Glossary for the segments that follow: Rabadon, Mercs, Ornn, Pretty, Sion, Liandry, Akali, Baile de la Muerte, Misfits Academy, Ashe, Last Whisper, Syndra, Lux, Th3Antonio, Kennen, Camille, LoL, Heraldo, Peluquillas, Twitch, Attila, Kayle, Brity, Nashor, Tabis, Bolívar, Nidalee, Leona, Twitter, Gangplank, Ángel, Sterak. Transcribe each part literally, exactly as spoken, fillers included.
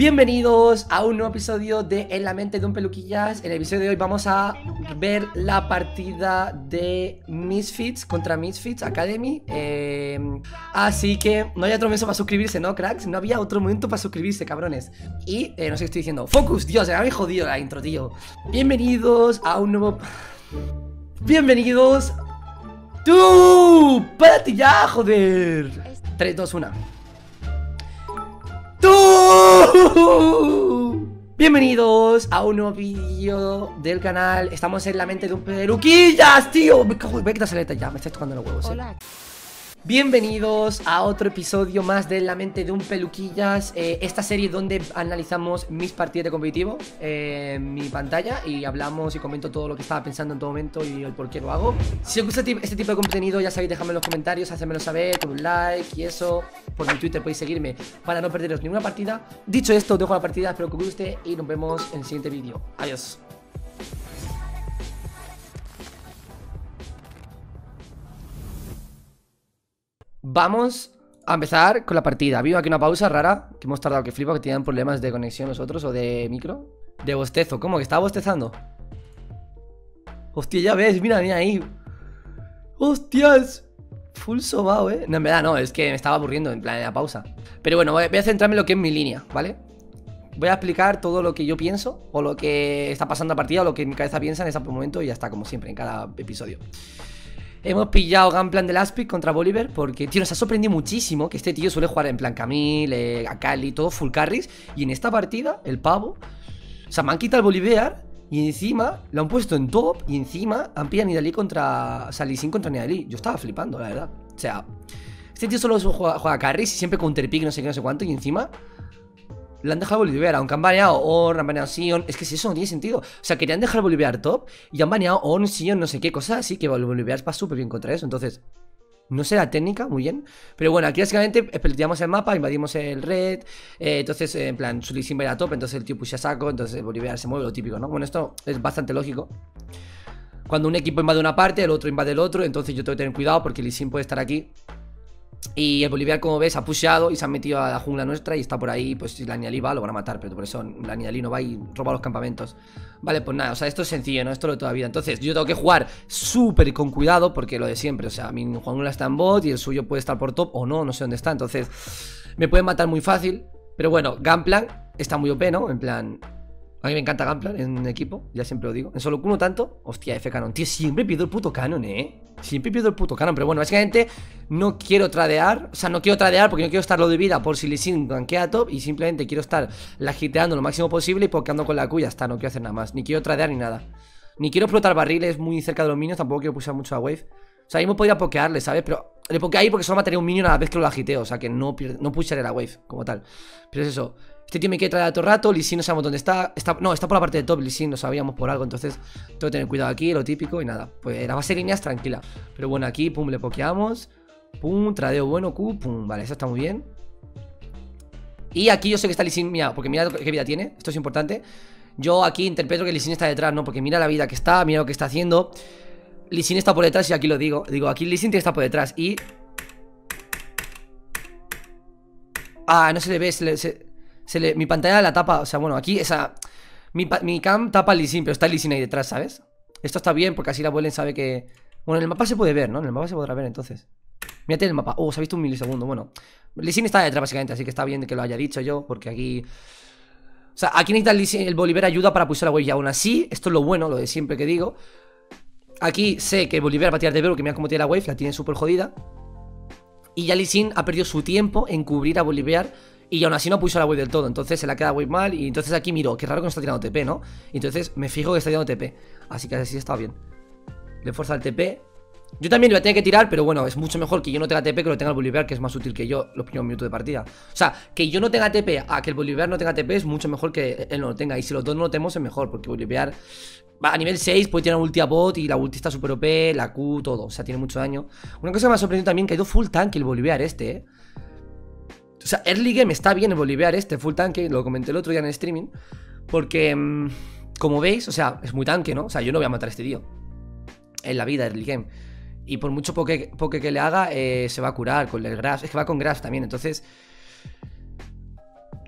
Bienvenidos a un nuevo episodio de En la mente de un peluquillas. En el episodio de hoy vamos a ver la partida de Misfits contra Misfits Academy. eh, Así que no hay otro momento para suscribirse, ¿no, cracks? No había otro momento para suscribirse, cabrones. Y eh, no sé qué estoy diciendo. Focus, Dios, se me había jodido la intro, tío. Bienvenidos a un nuevo... Bienvenidos... ¡Tú! ¡Párate ya, joder! tres, dos, uno. ¡Tú! Bienvenidos a un nuevo vídeo del canal. Estamos en la mente de un peluquillas, tío. Me cago en la saleta ya, me estáis tocando los huevos. Hola. Eh. Bienvenidos a otro episodio más de la mente de un peluquillas. Eh, esta serie donde analizamos mis partidas de competitivo eh, en mi pantalla y hablamos y comento todo lo que estaba pensando en todo momento y el por qué lo hago. Si os gusta este tipo de contenido, ya sabéis, dejadme en los comentarios, hacedmelo saber con un like y eso. Por mi Twitter podéis seguirme para no perderos ninguna partida. Dicho esto, dejo la partida, espero que os guste y nos vemos en el siguiente vídeo. Adiós. Vamos a empezar con la partida. Ha habido aquí una pausa rara, que hemos tardado que flipa, que tenían problemas de conexión nosotros o de micro. De bostezo, ¿cómo? Que estaba bostezando. Hostia, ya ves, mira, mira ahí. Hostias. Full sobao, eh. No, en verdad no, es que me estaba aburriendo en plan de la pausa. Pero bueno, voy a centrarme en lo que es mi línea, ¿vale? Voy a explicar todo lo que yo pienso o lo que está pasando en la partida o lo que en mi cabeza piensa en ese momento y ya está, como siempre, en cada episodio. Hemos pillado Gangplank del Aspic contra Bolívar porque, tío, nos ha sorprendido muchísimo que este tío suele jugar en plan Camille, eh, Akali, todo full carries. Y en esta partida, el pavo, o sea, me han quitado el Bolívar y encima lo han puesto en top y encima han pillado a Nidalee contra... O sea, Lee Sin contra Nidalee. Yo estaba flipando, la verdad. O sea, este tío solo juega, juega carries y siempre counterpick, no sé qué, no sé cuánto. Y encima le han dejado Bolívar, aunque han baneado Ornn, han baneado Sion. Es que si eso no tiene sentido. O sea, querían dejar Bolívar top y han baneado Ornn, Sion, no sé qué, cosas así. Que Bolívar va súper bien contra eso. Entonces, no sé la técnica, muy bien. Pero bueno, aquí básicamente exploteamos el mapa, invadimos el red. eh, Entonces, eh, en plan, su Lee Sin va a ir a top. Entonces el tío push a saco, entonces el Bolívar se mueve, lo típico, ¿no? Bueno, esto es bastante lógico. Cuando un equipo invade una parte, el otro invade el otro. Entonces yo tengo que tener cuidado porque Lee Sin puede estar aquí. Y el Bolívar, como ves, ha pusheado y se han metido a la jungla nuestra y está por ahí. Pues si la Nidalee va, lo van a matar, pero por eso la Nidalee no va y roba los campamentos. Vale, pues nada, o sea, esto es sencillo, ¿no? Esto es lo de toda la vida. Entonces, yo tengo que jugar súper con cuidado porque lo de siempre, o sea, mi jungla está en bot y el suyo puede estar por top o no, no sé dónde está. Entonces, me pueden matar muy fácil. Pero bueno, Gangplank está muy O P, ¿no? En plan... A mí me encanta Gangplank en equipo, ya siempre lo digo. En solo uno tanto, hostia, F canon. Tío, siempre pierdo el puto canon, eh. Siempre pierdo el puto canon, pero bueno, básicamente no quiero tradear. O sea, no quiero tradear porque no quiero estar lo de vida por si Lee Sin ganquea top. Y simplemente quiero estar lagiteando lo máximo posible y pokeando con la cuya hasta no quiero hacer nada más. Ni quiero tradear ni nada. Ni quiero explotar barriles muy cerca de los minions, tampoco quiero pulsar mucho a wave. O sea, ahí me podría pokearle, ¿sabes? Pero le pokeo ahí porque solo mataría un minion a la vez que lo agiteo. O sea, que no, no pulsaré la wave como tal. Pero es eso. Este tío me quiere traer a todo rato, Lee Sin no sabemos dónde está, está. No, está por la parte de top, Lee Sin, lo sabíamos por algo. Entonces tengo que tener cuidado aquí, lo típico. Y nada, pues la base de líneas tranquila. Pero bueno, aquí, pum, le pokeamos. Pum, tradeo bueno, Q, pum, vale, eso está muy bien. Y aquí yo sé que está Lee Sin, mira, porque mira qué vida tiene. Esto es importante. Yo aquí interpreto que Lee Sin está detrás, ¿no? Porque mira la vida que está, mira lo que está haciendo. Lee Sin está por detrás y aquí lo digo. Digo, aquí Lee Sin tiene que estar por detrás y... Ah, no se le ve, se le... Se... Se le, mi pantalla la tapa, o sea, bueno, aquí esa mi, mi cam tapa Lee Sin, pero está Lee Sin ahí detrás, ¿sabes? Esto está bien porque así la Vuelen sabe que... Bueno, en el mapa se puede ver, ¿no? En el mapa se podrá ver, entonces. Mírate el mapa. Oh, se ha visto un milisegundo, bueno. Lee Sin está detrás, básicamente, así que está bien que lo haya dicho yo, porque aquí... O sea, aquí necesita el, el Bolívar ayuda para pulsar la wave y aún así, esto es lo bueno, lo de siempre que digo. Aquí sé que Bolívar va a tirar de ver porque mira cómo tiene la wave, la tiene súper jodida. Y ya Lee Sin ha perdido su tiempo en cubrir a Bolívar. Y aún así no puso la wave del todo, entonces se la queda wave mal. Y entonces aquí miro, qué raro que no está tirando T P, ¿no? Y entonces me fijo que está tirando T P. Así que así está bien. Le fuerza el T P. Yo también lo voy a tener que tirar, pero bueno, es mucho mejor que yo no tenga T P que lo tenga el Bolívar, que es más útil que yo los primeros minutos de partida. O sea, que yo no tenga T P a que el Bolívar no tenga T P es mucho mejor que él no lo tenga. Y si los dos no lo tenemos es mejor, porque Bolívar a nivel seis puede tirar ulti a bot y la ulti está super O P, la Q, todo. O sea, tiene mucho daño. Una cosa que me ha sorprendido también, que ha ido full tanque el Bolívar este, ¿eh? O sea, early game está bien en Bolívar este full tanque. Lo comenté el otro día en el streaming. Porque, mmm, como veis, o sea, es muy tanque, ¿no? O sea, yo no voy a matar a este tío en la vida, early game. Y por mucho poke, poke que le haga, eh, se va a curar con el grass. Es que va con grass también, entonces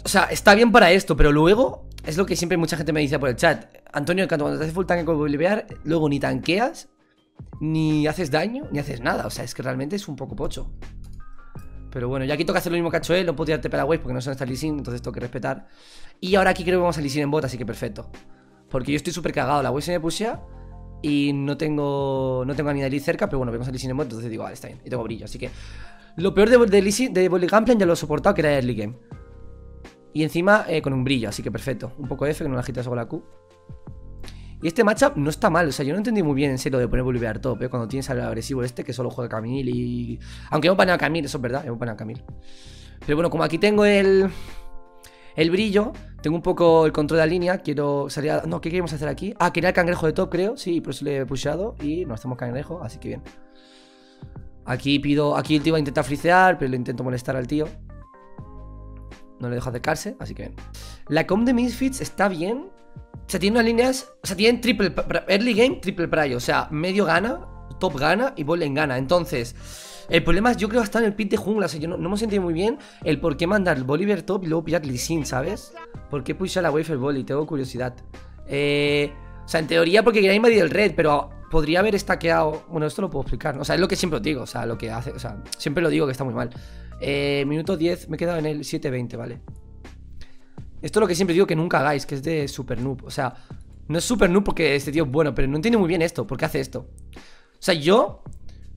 O sea, está bien para esto, pero luego es lo que siempre mucha gente me dice por el chat. Antonio, cuando te haces full tanque con Bolívar, luego ni tanqueas, ni haces daño, ni haces nada. O sea, es que realmente es un poco pocho. Pero bueno, ya aquí toca hacer lo mismo que ha hecho él. No puedo tirarte para wave porque no son hasta Lee Sin, entonces tengo que respetar. Y ahora aquí creo que vamos a Lee Sin en bot, así que perfecto. Porque yo estoy súper cagado, la wave se me pushea y no tengo no tengo a Nidalee cerca, pero bueno, vemos a Lee Sin en bot, entonces digo, vale, está bien, y tengo brillo. Así que lo peor de, de, Lee Sin, de Gangplank ya lo he soportado, que era early game. Y encima eh, con un brillo, así que perfecto. Un poco F, que no la agitas con la Q. Y este matchup no está mal, o sea, yo no entendí muy bien en serio de poner Bolívar top, ¿eh? Cuando tienes al agresivo este que solo juega Camille y... Aunque hemos paneado a Camille, eso es verdad, hemos paneado a Camille. Pero bueno, como aquí tengo el... El brillo, tengo un poco el control de la línea, quiero salir a... No, ¿qué queremos hacer aquí? Ah, quería el cangrejo de top, creo, sí, por eso le he pusheado y nos hacemos cangrejo, así que bien. Aquí pido... Aquí el tío va a intentar frisear, pero le intento molestar al tío. No le dejo acercarse, así que bien. La comp de Misfits está bien. O sea, tienen unas líneas, o sea, tienen triple early game, triple prayo, o sea, medio gana, top gana y Bolívar gana. Entonces, el problema es, yo creo que está en el pit de jungla, o sea, yo no, no me sentí muy bien el por qué mandar el Bolívar top y luego pillar Lee Sin, ¿sabes? ¿Por qué puse a la wave el Bolívar? Tengo curiosidad. Eh, o sea, en teoría porque quería invadir el red, pero podría haber stackeado, bueno, esto lo puedo explicar, ¿no? O sea, es lo que siempre os digo, o sea, lo que hace, o sea, siempre lo digo que está muy mal. Eh, minuto diez, me he quedado en el siete veinte, ¿vale? Esto es lo que siempre digo que nunca hagáis, que es de super noob. O sea, no es super noob porque este tío es bueno, pero no entiende muy bien esto, porque hace esto. O sea, yo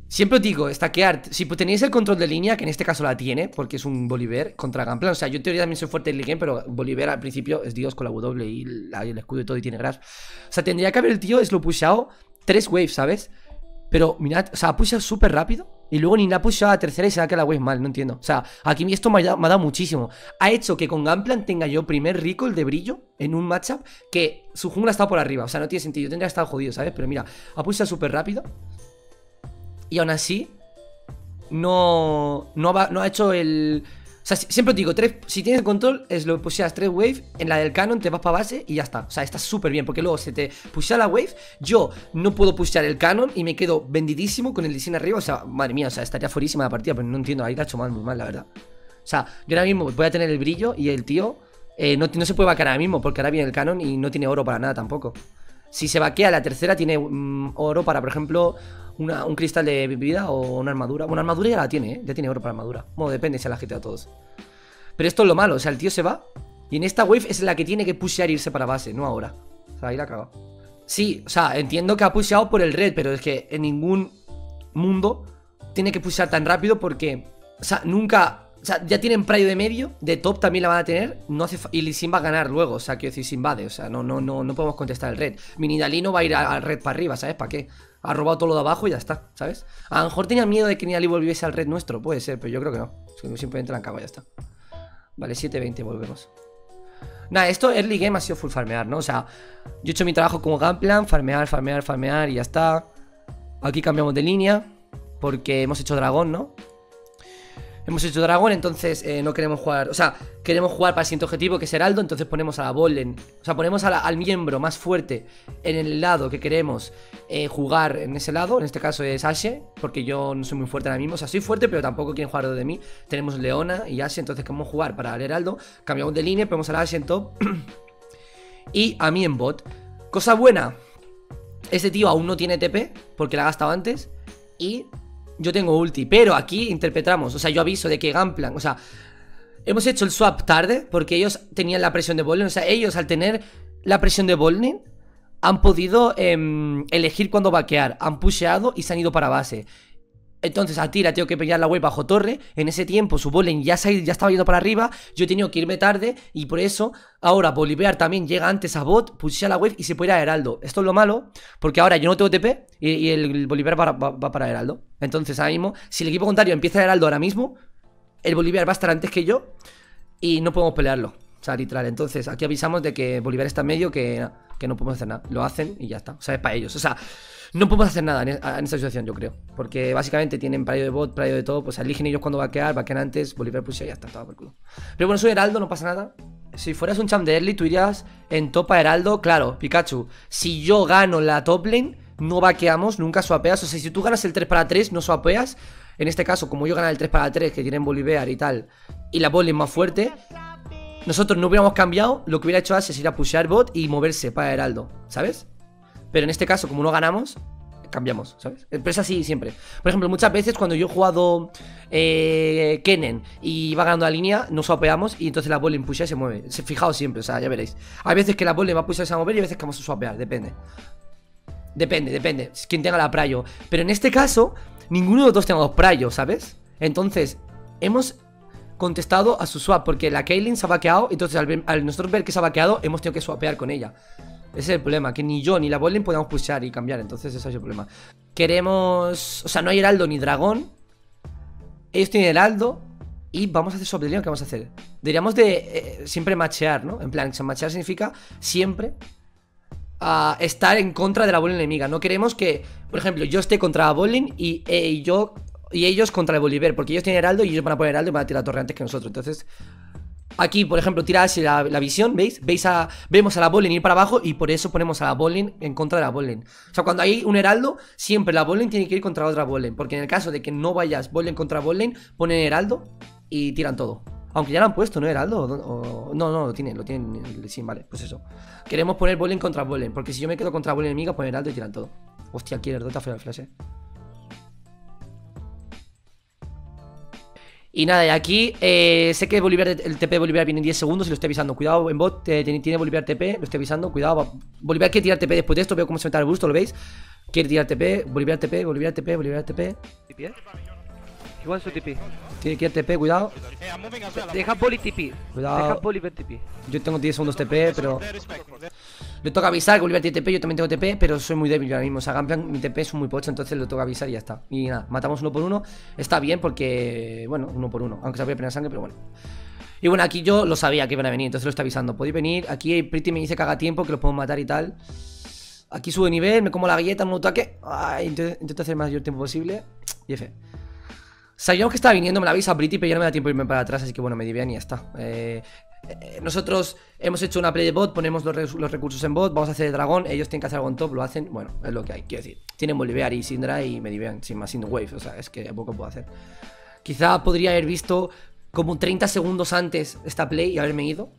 siempre os digo, stackear, si tenéis el control de línea, que en este caso la tiene, porque es un Bolívar contra Gangplank. O sea, yo en teoría también soy fuerte en el game, pero Bolívar al principio es Dios con la W y la, el escudo y todo y tiene grass. O sea, tendría que haber el tío, es lo pushado tres waves, ¿sabes? Pero mirad, o sea, ha pushado súper rápido. Y luego ni la ha pushado a tercera y se da que la wave mal, no entiendo. O sea, aquí esto me ha dado, me ha dado muchísimo. Ha hecho que con Gangplank tenga yo primer recall de brillo en un matchup que su jungla está por arriba. O sea, no tiene sentido, yo tendría que estar jodido, ¿sabes? Pero mira, ha pushado súper rápido. Y aún así, no, no, ha, no ha hecho el... O sea, siempre os digo, tres, si tienes control, es lo que pusheas tres wave, en la del canon te vas para base y ya está. O sea, está súper bien, porque luego se te pushea la wave, yo no puedo pushear el canon y me quedo vendidísimo con el diseño arriba. O sea, madre mía, o sea, estaría fuerísima la partida, pero no entiendo, ahí la ha hecho mal, muy mal, la verdad. O sea, yo ahora mismo voy a tener el brillo y el tío eh, no, no se puede vaquear ahora mismo, porque ahora viene el canon y no tiene oro para nada tampoco. Si se vaquea la tercera, tiene mm, oro para, por ejemplo... Una, un cristal de vida o una armadura. Bueno, armadura ya la tiene, ¿eh? Ya tiene oro para armadura. Bueno, depende, se la agita a todos. Pero esto es lo malo, o sea, el tío se va y en esta wave es la que tiene que pushear e irse para base, no ahora. O sea, ahí la ha cagado. Sí, o sea, entiendo que ha pusheado por el red, pero es que en ningún mundo tiene que pushear tan rápido porque, o sea, nunca... O sea, ya tienen prayo de medio, de top también la van a tener, no hace y Lee Sin va a ganar luego, o sea, quiero decir, se invade, o sea, no, no, no, no podemos contestar el red. Mi Nidalee no va a ir al red para arriba, ¿sabes? ¿Para qué? Ha robado todo lo de abajo y ya está, ¿sabes? A lo mejor tenía miedo de que Nidalee volviese al red nuestro, puede ser, pero yo creo que no. Es que simplemente la han cagado, ya está. Vale, siete veinte, volvemos. Nada, esto early game ha sido full farmear, ¿no? O sea, yo he hecho mi trabajo como Gangplank, farmear, farmear, farmear y ya está. Aquí cambiamos de línea, porque hemos hecho dragón, ¿no? Hemos hecho dragón, entonces eh, no queremos jugar... O sea, queremos jugar para el siguiente objetivo, que es Heraldo. Entonces ponemos a la Bolen... O sea, ponemos a la, al miembro más fuerte en el lado que queremos eh, jugar en ese lado. En este caso es Ashe, porque yo no soy muy fuerte ahora mismo. O sea, soy fuerte, pero tampoco quieren jugar de mí. Tenemos Leona y Ashe, entonces queremos jugar para el Heraldo. Cambiamos de línea, ponemos a la Ashe en top. Y a mí en bot. Cosa buena. Este tío aún no tiene T P, porque la ha gastado antes. Y... yo tengo ulti, pero aquí interpretamos, o sea, yo aviso de que Gangplank, o sea, hemos hecho el swap tarde porque ellos tenían la presión de Bolin, o sea, ellos al tener la presión de Bolin han podido eh, elegir cuándo vaquear, han pusheado y se han ido para base. Entonces Attila tengo que pillar la web bajo torre. En ese tiempo su Bolin ya, se, ya estaba yendo para arriba. Yo he tenido que irme tarde. Y por eso ahora Bolívar también llega antes a bot, pushea la web y se puede ir a Heraldo. Esto es lo malo, porque ahora yo no tengo T P Y, y el, el Bolívar va, va, va para Heraldo. Entonces ahora mismo, si el equipo contrario empieza a Heraldo ahora mismo, el Bolívar va a estar antes que yo y no podemos pelearlo. O sea, literal. Entonces aquí avisamos de que Bolívar está en medio, que, que no podemos hacer nada. Lo hacen y ya está, o sea, es para ellos. O sea, no podemos hacer nada en esta situación, yo creo. Porque básicamente tienen prayo de bot, prayo de todo. Pues eligen ellos cuando vaquear, vaquean antes, Bolívar pushea y ya está, estaba por culo. Pero bueno, soy Heraldo, no pasa nada. Si fueras un champ de early, tú irías en topa Heraldo. Claro, Pikachu, si yo gano la top lane, no vaqueamos, nunca swapeas. O sea, si tú ganas el tres para tres, no swapeas. En este caso, como yo gané el tres para tres, que tienen Bolívar y tal, y la bot lane más fuerte, nosotros no hubiéramos cambiado, lo que hubiera hecho Ashe sería pushear bot y moverse para Heraldo, ¿sabes? Pero en este caso, como no ganamos, cambiamos, ¿sabes? Pero es así siempre. Por ejemplo, muchas veces cuando yo he jugado eh, Kennen y va ganando la línea, nos swapeamos y entonces la botlane pusha y se mueve. Fijaos siempre, o sea, ya veréis. Hay veces que la botlane va a pushear y se va a mover y hay veces que vamos a swapear, depende. Depende, depende, quien tenga la prayo. Pero en este caso, ninguno de los dos tenemos prayo, ¿sabes? Entonces, hemos contestado a su swap porque la Kayle se ha vaqueado, entonces al, ver, al nosotros ver que se ha vaqueado, hemos tenido que swapear con ella. Ese es el problema, que ni yo ni la botlane podemos pushar y cambiar, entonces ese es el problema. Queremos... O sea, no hay heraldo ni dragón. Ellos tienen heraldo. Y vamos a hacer sobre Leona, ¿qué vamos a hacer? Deberíamos de eh, siempre machear, ¿no? En plan, machear significa siempre uh, estar en contra de la botlane enemiga. No queremos que, por ejemplo, yo esté contra la botlane y, eh, y yo... Y ellos contra el Bolívar, porque ellos tienen heraldo y ellos van a poner heraldo y van a tirar torre antes que nosotros, entonces... Aquí, por ejemplo, tira Ashe la, la visión, ¿veis? ¿Veis a, vemos a la botlane ir para abajo y por eso ponemos a la botlane en contra de la botlane. O sea, cuando hay un heraldo, siempre la botlane tiene que ir contra otra botlane, porque en el caso de que no vayas botlane contra botlane, ponen heraldo y tiran todo. Aunque ya lo han puesto, ¿no? Heraldo. O, o, no, no, lo tienen, lo tienen. Sí, vale, pues eso. Queremos poner botlane contra botlane, porque si yo me quedo contra botlane enemiga, ponen heraldo y tiran todo. Hostia, aquí el heraldo está feo el flash, ¿eh? Y nada, y aquí eh, sé que Bolívar, el T P de Bolívar viene en diez segundos y lo estoy avisando. Cuidado en bot, eh, tiene, tiene Bolívar T P, lo estoy avisando, cuidado. Bolívar quiere tirar T P después de esto, veo cómo se mete el busto, ¿lo veis? Quiere tirar T P, Bolívar T P, Bolívar T P, Bolívar T P. ¿T P? Igual su T P. Tiene que ir T P, cuidado. Deja Boli T P. Cuidado. Deja Bolívar T P. Yo tengo diez segundos T P, pero... Le toca avisar que Bolívar tiene T P, yo también tengo T P, pero soy muy débil ahora mismo. O sea, Gangplank, mi T P es muy pocho, entonces le toca avisar y ya está. Y nada, matamos uno por uno. Está bien porque, bueno, uno por uno. Aunque se había pena sangre, pero bueno. Y bueno, aquí yo lo sabía que iban a venir, entonces lo está avisando. Podéis venir, aquí Pretty me dice que haga tiempo, que los podemos matar y tal. Aquí sube nivel, me como la galleta, un ataque. Ay, intento, intento hacer el mayor tiempo posible. Y F. Sabíamos que estaba viniendo, me la avisa Brity, pero ya no me da tiempo de irme para atrás, así que bueno, me divían y ya está. Eh, eh, nosotros hemos hecho una play de bot, ponemos los, re los recursos en bot, vamos a hacer el dragón, ellos tienen que hacer algo en top, lo hacen, bueno, es lo que hay, quiero decir. Tienen Bolívar y Syndra y me divían, sin más, sin wave, o sea, es que poco puedo hacer. Quizá podría haber visto como treinta segundos antes esta play y haberme ido.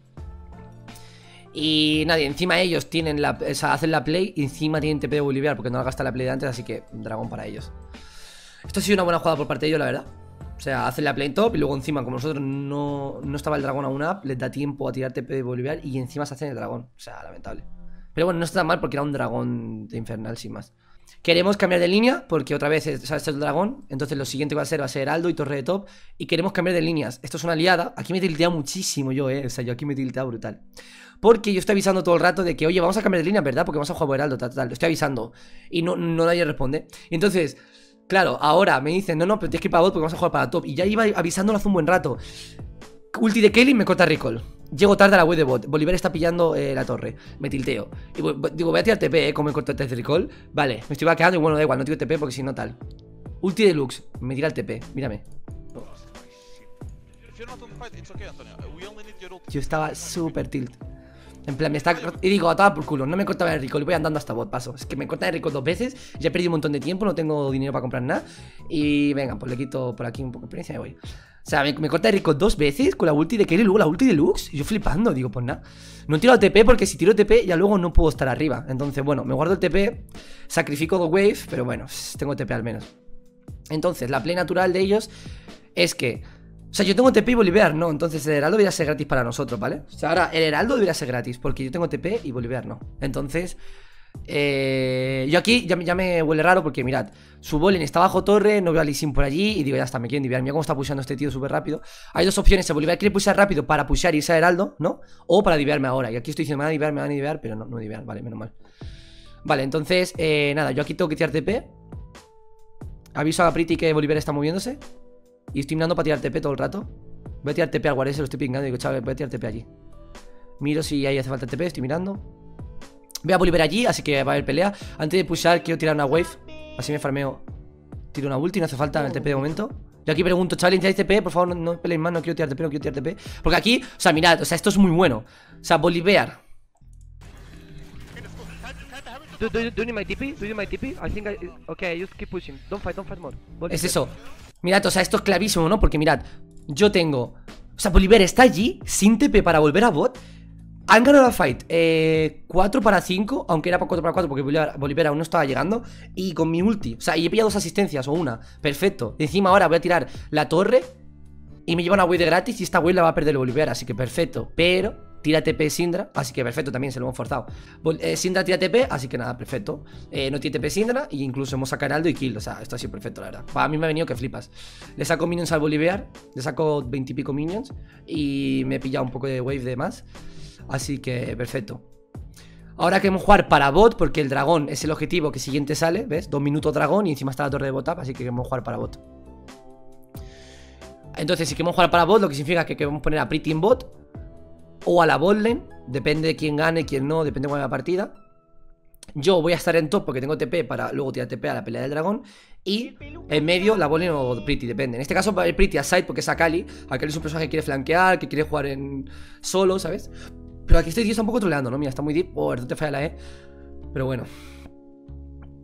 Y nadie, encima ellos tienen la, o sea, hacen la play y encima tienen T P de Bolívar porque no la gasta la play de antes, así que dragón para ellos. Esto ha sido una buena jugada por parte de ellos, la verdad. O sea, hacen la play top y luego encima, como nosotros no, no estaba el dragón a una up, les da tiempo a tirar T P de Bolívar y encima se hacen el dragón. O sea, lamentable. Pero bueno, no está tan mal porque era un dragón de infernal, sin más. Queremos cambiar de línea porque otra vez se ha hecho el dragón. Entonces lo siguiente que va a ser va a ser heraldo y torre de top. Y queremos cambiar de líneas. Esto es una liada. Aquí me he tilteado muchísimo yo, eh. O sea, yo aquí me he tilteado brutal. Porque yo estoy avisando todo el rato de que, oye, vamos a cambiar de línea, ¿verdad? Porque vamos a jugar por heraldo, tal, tal. Lo estoy avisando. Y no, no nadie responde. Entonces... Claro, ahora me dicen, no, no, pero tienes que ir para bot porque vamos a jugar para top. Y ya iba avisándolo hace un buen rato. Ulti de Kayle me corta recall. Llego tarde a la web de bot. Bolívar está pillando eh, la torre. Me tilteo. Y digo, voy a tirar T P, ¿eh? Como me corto el recall. Vale, me estoy vaqueando y bueno, da igual, no tiro T P porque si no tal. Ulti de Lux. Me tira el T P, mírame. Yo estaba súper tilt. En plan, me está... Y digo, ataba por culo, no me cortaba el recall, voy andando hasta bot, paso. Es que me cortan el recall dos veces, ya he perdido un montón de tiempo, no tengo dinero para comprar nada. Y venga, pues le quito por aquí un poco de experiencia y me voy. O sea, me, me corta el recall dos veces con la ulti de Kayle y luego la ulti de Lux. Y yo flipando, digo, pues nada. No tiro T P porque si tiro T P ya luego no puedo estar arriba. Entonces, bueno, me guardo el T P, sacrifico dos wave, pero bueno, tengo T P al menos. Entonces, la play natural de ellos es que... O sea, yo tengo T P y Bolívar, no, entonces el heraldo debería ser gratis para nosotros, ¿vale? O sea, ahora el heraldo debería ser gratis, porque yo tengo T P y Bolívar no. Entonces, eh, yo aquí ya, ya me huele raro porque, mirad, su bolen está bajo torre, no veo a Lee Sin por allí, y digo, ya está, me quieren diviar, mira cómo está pusheando este tío súper rápido. Hay dos opciones, el Bolívar quiere pushear rápido para pushear y irse a heraldo, ¿no? O para diviarme ahora, y aquí estoy diciendo, me van a diviar, me van a diviar, pero no, no diviar, vale, menos mal. Vale, entonces, eh, nada, yo aquí tengo que tirar T P. Aviso a Pretty que Bolívar está moviéndose. Y estoy mirando para tirar T P todo el rato. Voy a tirar T P al guarese, lo estoy pingando y digo, chaval, voy a tirar T P allí. Miro si ahí hace falta T P, estoy mirando. Voy a volver allí, así que va a haber pelea. Antes de pushar quiero tirar una wave. Así me farmeo. Tiro una ulti, no hace falta en el T P de momento. Yo aquí pregunto, chavales, ¿tenéis T P? Por favor, no, no peleéis más, no quiero tirar T P, no quiero tirar T P. Porque aquí, o sea, mirad, o sea, esto es muy bueno. O sea, Bolívar. Do, do, do you need my T P? Do you need my T P? I think I... Okay, just keep pushing. Don't fight, don't fight more. Bolívar. Es eso. Mirad, o sea, esto es clarísimo, ¿no? Porque mirad, yo tengo O sea, Bolívar está allí, sin T P para volver a bot. Han ganado la fight eh, cuatro para cinco, aunque era para cuatro para cuatro porque Bolívar, Bolívar aún no estaba llegando. Y con mi ulti, o sea, y he pillado dos asistencias o una, perfecto. Encima ahora voy a tirar la torre y me lleva una wave de gratis y esta wave la va a perder el Bolívar, así que perfecto. Pero tira T P Syndra, así que perfecto, también se lo hemos forzado. eh, Syndra tira T P, así que nada, perfecto. eh, No tiene T P Syndra y incluso hemos sacado Heraldo y kill, o sea, esto ha sido perfecto, la verdad. Para mí me ha venido que flipas. Le saco minions al Bolívar, le saco veinte y pico minions y me he pillado un poco de wave de más. Así que perfecto. Ahora queremos jugar para bot porque el dragón es el objetivo que siguiente sale, ¿ves? Dos minutos dragón y encima está la torre de bot up, así que queremos jugar para bot. Entonces si queremos jugar para bot, lo que significa que queremos poner a Pretty en bot o a la botlane, depende de quién gane, quién no, depende de cuál es la partida. Yo voy a estar en top porque tengo T P para luego tirar T P a la pelea del dragón. Y en medio la botlane o Pretty, depende. En este caso va a ir Pretty a side porque es Akali. Akali es un personaje que quiere flanquear, que quiere jugar en solo, ¿sabes? Pero aquí este tío está un poco troleando, ¿no? Mira, está muy deep. Oh, no te falla la E. Pero bueno.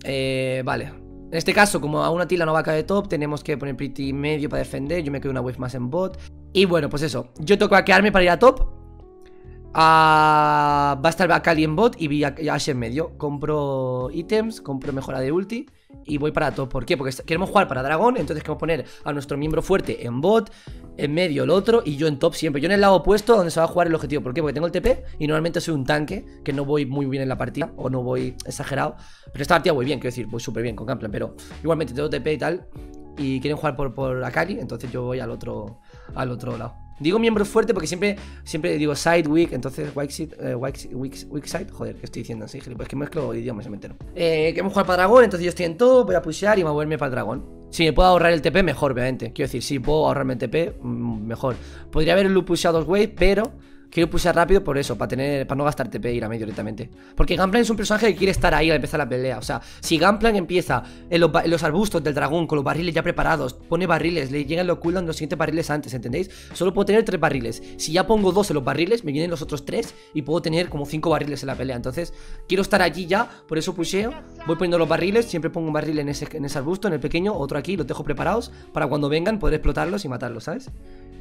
Eh, vale. En este caso, como a una Attila no va a caer de top, tenemos que poner Pretty medio para defender. Yo me quedo una wave más en bot. Y bueno, pues eso. Yo tengo que quedarme para ir a top. Ah, va a estar Akali en bot y Ashe en medio. Compro ítems, compro mejora de ulti y voy para top. ¿Por qué? Porque queremos jugar para dragón, entonces queremos poner a nuestro miembro fuerte en bot, en medio el otro y yo en top siempre. Yo en el lado opuesto donde se va a jugar el objetivo. ¿Por qué? Porque tengo el T P y normalmente soy un tanque que no voy muy bien en la partida o no voy exagerado. Pero esta partida voy bien, quiero decir, voy súper bien con Gangplank, pero igualmente tengo T P y tal y quieren jugar por, por Akali, entonces yo voy al otro, al otro lado. Digo miembro fuerte porque siempre siempre digo side weak, entonces weak side, eh, weak, weak, weak side. Joder, ¿qué estoy diciendo? Sí, pues que mezclo idiomas, se me entero. Eh, queremos jugar para dragón, entonces yo estoy en todo, voy a pushear y me voy a moverme para el dragón. Si me puedo ahorrar el T P, mejor, obviamente. Quiero decir, si puedo ahorrarme el T P, mejor. Podría haber pusheado dos waves, pero quiero pushear rápido por eso, para tener para no gastar T P e ir a medio directamente. Porque Gangplank es un personaje que quiere estar ahí al empezar la pelea. O sea, si Gangplank empieza en los, en los arbustos del dragón con los barriles ya preparados, pone barriles, le llegan los cooldowns los siguientes barriles antes, ¿entendéis? Solo puedo tener tres barriles. Si ya pongo dos en los barriles, me vienen los otros tres y puedo tener como cinco barriles en la pelea. Entonces, quiero estar allí ya, por eso pusheo. Voy poniendo los barriles, siempre pongo un barril en ese, en ese arbusto, en el pequeño, otro aquí, los dejo preparados para cuando vengan poder explotarlos y matarlos, ¿sabes?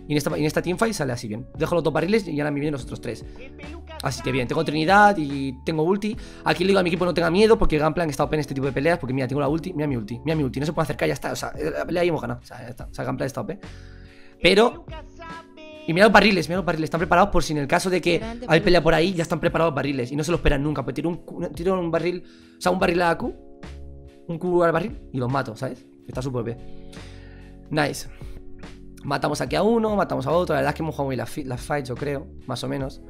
Y en esta, en esta teamfight sale así bien. Dejo los dos barriles y ahora me vienen los otros tres. Así que bien, tengo Trinidad y tengo ulti. Aquí le digo a mi equipo no tenga miedo porque Gangplank está open en este tipo de peleas. Porque mira, tengo la ulti, mira mi ulti, mira mi ulti. No se puede acercar, ya está. O sea, la pelea ahí hemos ganado. O sea, ya está. O sea, Gangplank está open. Pero... y mira los barriles, mira los barriles. Están preparados por si en el caso de que hay pelea por ahí, ya están preparados los barriles. Y no se lo esperan nunca. Pues tiro un, tiro un barril, o sea, un barril a Q. Un Q al barril y los mato, ¿sabes? Está súper bien. Nice. Matamos aquí a uno, matamos a otro. La verdad es que hemos jugado muy las, las fights, yo creo. Más o menos.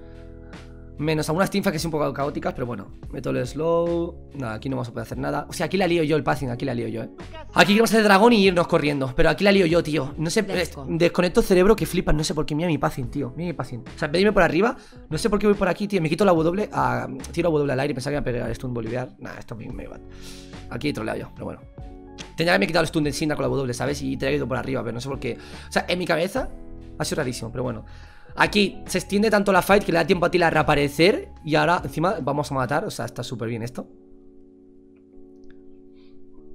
Menos algunas teamfights que son un poco caóticas, pero bueno. Meto el slow. Nada, aquí no vamos a poder hacer nada. O sea, aquí la lío yo el passing, aquí la lío yo, eh. Aquí queremos hacer dragón y irnos corriendo. Pero aquí la lío yo, tío. No sé, desconecto cerebro que flipas. No sé por qué. Mira mi passing, tío. Mira mi passing. O sea, pedirme por arriba. No sé por qué voy por aquí, tío. Me quito la W. A, tiro la W al aire y pensaba que me iba a pegar el stun Bolívar. Nada, esto es muy bad. Aquí he troleado yo, pero bueno. Tendría que haberme quitado el stun de Syndra con la W, ¿sabes? Y te he ido por arriba, pero no sé por qué. O sea, en mi cabeza ha sido rarísimo, pero bueno. Aquí se extiende tanto la fight que le da tiempo a Attila a reaparecer. Y ahora encima vamos a matar, o sea, está súper bien esto.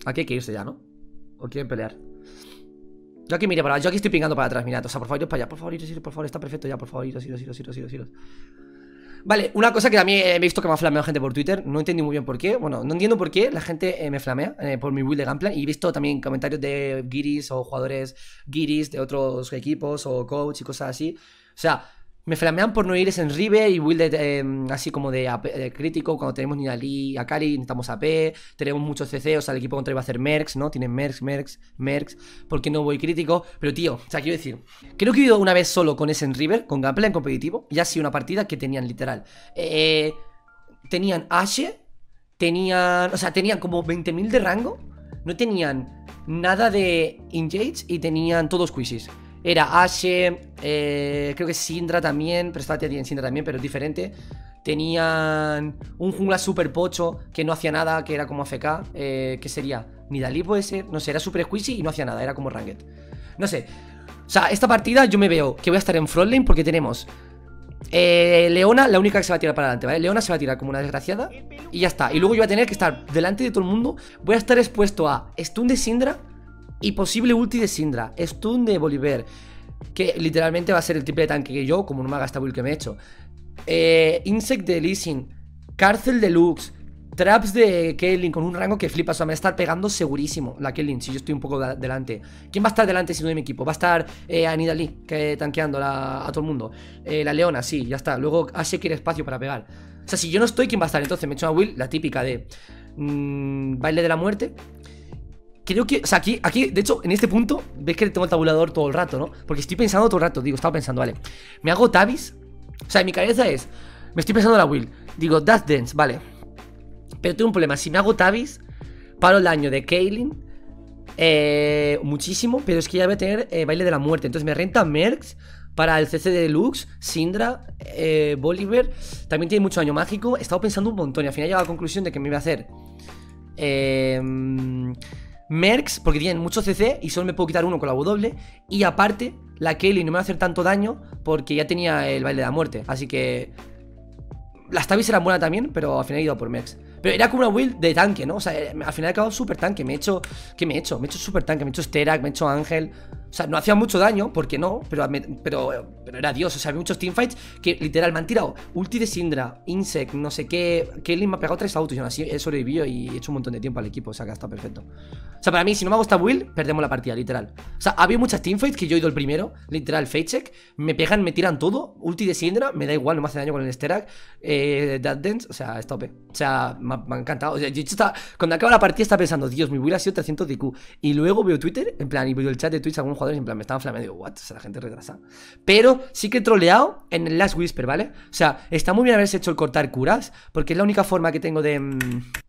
Aquí hay que irse ya, ¿no? O quieren pelear. Yo aquí mire, yo aquí estoy pingando para atrás, mirad. O sea, por favor, iros para allá, por favor, iros, iros, por favor, está perfecto ya, por favor, iros, iros, iros, iros, iros, iros. Vale, una cosa que a mí eh, he visto que me ha flameado gente por Twitter. No entendí muy bien por qué. Bueno, no entiendo por qué la gente eh, me flamea eh, por mi build de Gangplank. Y he visto también comentarios de guiris o jugadores guiris de otros equipos o coach y cosas así. O sea, me flamean por no ir en Rive y build de, eh, así como de, de crítico. Cuando tenemos Nidalee, Akali, necesitamos A P. Tenemos muchos C C, o sea, el equipo contra iba a hacer Mercs, ¿no? Tienen Mercs, Mercs, Mercs. ¿Por qué no voy crítico? Pero tío, o sea, quiero decir, creo que he ido una vez solo con ese en River, con Gangplank en competitivo. Y ha sido una partida que tenían literal eh, tenían Ashe, tenían, o sea, tenían como veinte mil de rango. No tenían nada de engage y tenían todos quizzes. Era Ashe, eh, creo que Syndra también, pero estaba en Syndra también, pero es diferente. Tenían un jungla super pocho que no hacía nada, que era como A F K, eh, que sería Nidalee puede ser, no sé, era super squishy y no hacía nada, era como ranked. No sé, o sea, esta partida yo me veo que voy a estar en frontlane porque tenemos... Eh, Leona, la única que se va a tirar para adelante, ¿vale? Leona se va a tirar como una desgraciada y ya está. Y luego yo voy a tener que estar delante de todo el mundo, voy a estar expuesto a stun de Syndra y posible ulti de Syndra, stun de Bolívar, que literalmente va a ser el triple de tanque que yo, como no me ha gastado el que me he hecho. Eh, Insect de Lee Sin, Cárcel de Lux, Traps de Kayle con un rango que flipa. O sea, me va a estar pegando segurísimo la Kayle si yo estoy un poco de delante. ¿Quién va a estar delante si no de mi equipo? Va a estar eh, a Nidalee, que tanqueando la, a todo el mundo. Eh, la Leona, sí, ya está. Luego Ashe quiere espacio para pegar. O sea, si yo no estoy, ¿quién va a estar? Entonces me he hecho una will, la típica de mmm, Baile de la Muerte. Creo que, o sea, aquí, aquí, de hecho, en este punto, ves que tengo el tabulador todo el rato, ¿no? Porque estoy pensando todo el rato, digo, estaba pensando, vale, me hago Tabis. O sea, en mi cabeza es, me estoy pensando la will, digo, Death Dance, vale. Pero tengo un problema, si me hago Tabis, paro el daño de Kayle eh, muchísimo, pero es que ya voy a tener eh, Baile de la Muerte. Entonces me renta Mercs para el C C de Lux, Syndra, eh, Bolívar. También tiene mucho daño mágico. He estado pensando un montón y al final he llegado a la conclusión de que me iba a hacer Eh... Mercs, porque tienen mucho C C y solo me puedo quitar uno con la W. Y aparte, la Kayle no me va a hacer tanto daño porque ya tenía el Baile de la Muerte. Así que las Tabis eran buenas también, pero al final he ido por Mercs. Pero era como una build de tanque, ¿no? O sea, al final he acabado súper tanque. Me he hecho... ¿Qué me he hecho? Me he hecho súper tanque. Me he hecho Sterak, me he hecho Ángel. O sea, no hacía mucho daño, porque no, pero, me, pero, pero era Dios. O sea, había muchos teamfights que literal me han tirado ulti de Syndra, Insect, no sé qué. Kayle me ha pegado tres autos y aún así he sobrevivido y he hecho un montón de tiempo al equipo. O sea, que está perfecto. O sea, para mí, si no me hago esta build, perdemos la partida, literal. O sea, había muchas teamfights que yo he ido el primero, literal, fake check. Me pegan, me tiran todo. Ulti de Syndra, me da igual, no me hace daño con el Sterak. Eh, Death Dance, o sea, está O P. O sea, me ha, me ha encantado. O sea, yo estaba, cuando acaba la partida, estaba pensando, Dios, mi build ha sido trescientos D Q. Y luego veo Twitter, en plan, y veo el chat de Twitch, algunos jugadores en plan me estaban flameando, digo, what, o sea, la gente retrasada. Pero sí que he troleado en el Last Whisper, ¿vale? O sea, está muy bien haberse hecho el cortar curas, porque es la única forma que tengo de...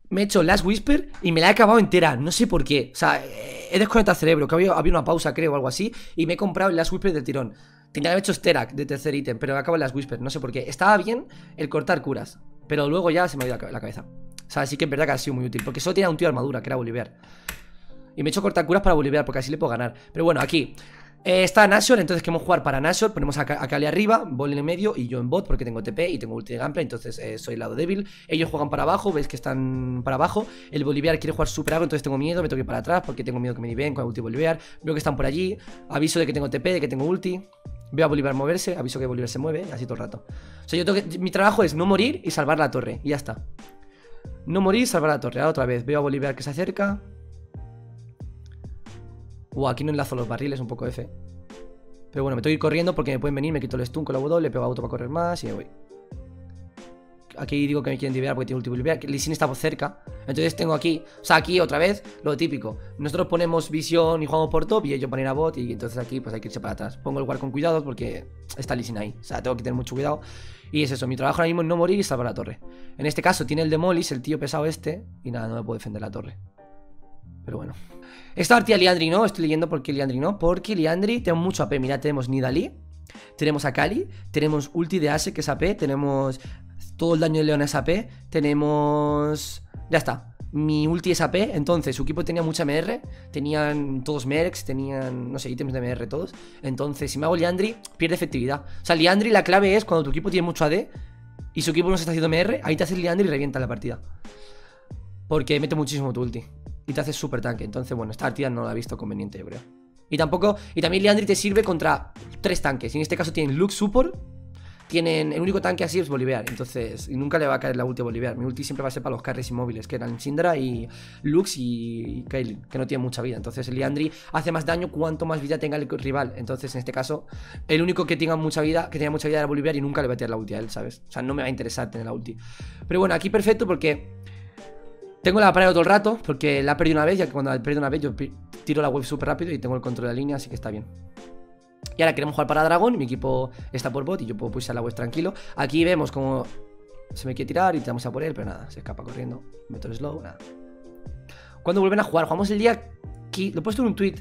Me he hecho Last Whisper y me la he acabado entera, no sé por qué. O sea, he desconectado el cerebro, que había, había una pausa, creo, o algo así, y me he comprado el Last Whisper del tirón. Tenía que haber hecho Sterak de tercer ítem, pero me acabo en Last Whisper, no sé por qué. Estaba bien el cortar curas, pero luego ya se me ha ido la cabeza. O sea, sí que es verdad que ha sido muy útil, porque solo tenía un tío de armadura, que era Bolívar. Y me he hecho cortar curas para Bolívar, porque así le puedo ganar. Pero bueno, aquí eh, está Nashor, entonces queremos jugar para Nashor. Ponemos a Akali arriba, Bolívar en el medio y yo en bot, porque tengo T P y tengo ulti de Gangplank, entonces eh, soy el lado débil. Ellos juegan para abajo, veis que están para abajo. El Bolívar quiere jugar super agro, entonces tengo miedo, me tengo que ir para atrás, porque tengo miedo que me diven con el ulti Bolívar. Veo que están por allí, aviso de que tengo T P, de que tengo ulti. Veo a Bolívar moverse, aviso que Bolívar se mueve, así todo el rato. O sea, yo tengo que... mi trabajo es no morir y salvar la torre, y ya está. No morir, salvar la torre, ahora otra vez. Veo a Bolívar que se acerca. Wow, aquí no enlazo los barriles, un poco F. Pero bueno, me tengo que ir corriendo porque me pueden venir. Me quito el stun con la W, le pego auto para correr más y me voy. Aquí digo que me quieren diviar porque tiene ulti Bolívar. Lee Sin está por cerca. Entonces tengo aquí, o sea, aquí otra vez lo típico. Nosotros ponemos visión y jugamos por top y ellos van a ir a bot. Y entonces aquí pues hay que irse para atrás. Pongo el guard con cuidado porque está Lee Sin ahí. O sea, tengo que tener mucho cuidado. Y es eso, mi trabajo ahora mismo es no morir y salvar la torre. En este caso tiene el Demolis, el tío pesado este. Y nada, no me puedo defender la torre. Pero bueno. Esta partida Liandry no, estoy leyendo por qué Liandry no. Porque Liandry tengo mucho A P. Mirad, tenemos Nidalee, tenemos Akali, tenemos ulti de Ashe que es A P, tenemos todo el daño de Leona es A P, tenemos... Ya está, mi ulti es A P. Entonces su equipo tenía mucha M R, tenían todos Mercs, tenían, no sé, ítems de M R todos. Entonces si me hago Liandry, pierde efectividad. O sea, Liandry la clave es cuando tu equipo tiene mucho A D y su equipo no se está haciendo M R, ahí te haces Liandry y revienta la partida. Porque mete muchísimo tu ulti y te haces súper tanque. Entonces, bueno, esta partida no la he visto conveniente, yo creo. Y tampoco... Y también Liandry te sirve contra tres tanques. Y en este caso tienen Lux Support. Tienen... El único tanque así es Bolívar. Entonces, nunca le va a caer la ulti a Bolívar. Mi ulti siempre va a ser para los carries inmóviles, que eran Syndra y Lux y Kayle, que no tiene mucha vida. Entonces, Liandry hace más daño cuanto más vida tenga el rival. Entonces, en este caso, el único que tenga mucha vida, que tenga mucha vida era Bolívar y nunca le va a tirar la ulti a él, ¿sabes? O sea, no me va a interesar tener la ulti. Pero bueno, aquí perfecto porque... Tengo la parada todo el rato, porque la he perdido una vez, ya que cuando la he perdido una vez yo tiro la wave súper rápido y tengo el control de la línea, así que está bien. Y ahora queremos jugar para Dragón, mi equipo está por bot y yo puedo pulsar la wave tranquilo. Aquí vemos como se me quiere tirar y tiramos a por él, pero nada, se escapa corriendo, meto el slow, nada. ¿Cuándo vuelven a jugar? Jugamos el día... Lo he puesto en un tweet.